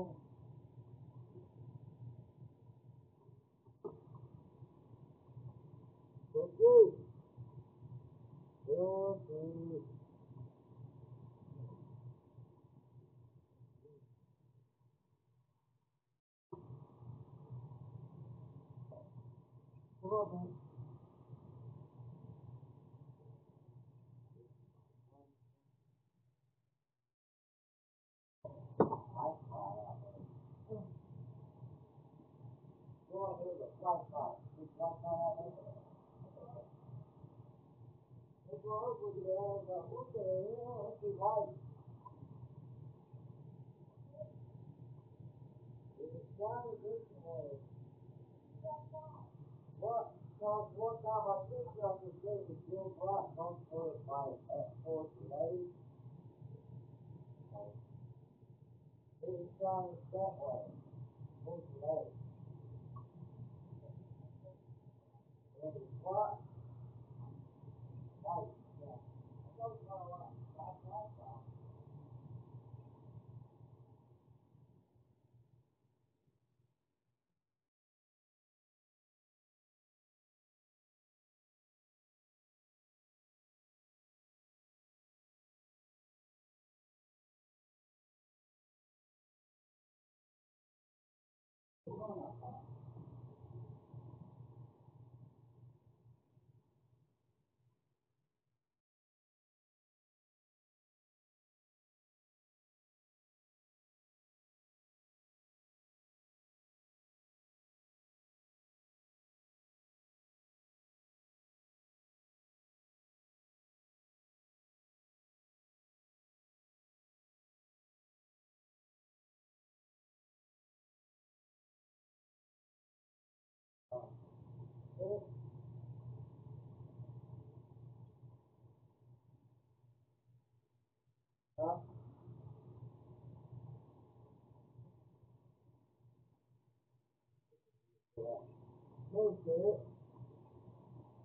Go.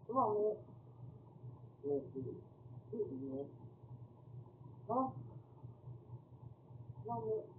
Come on,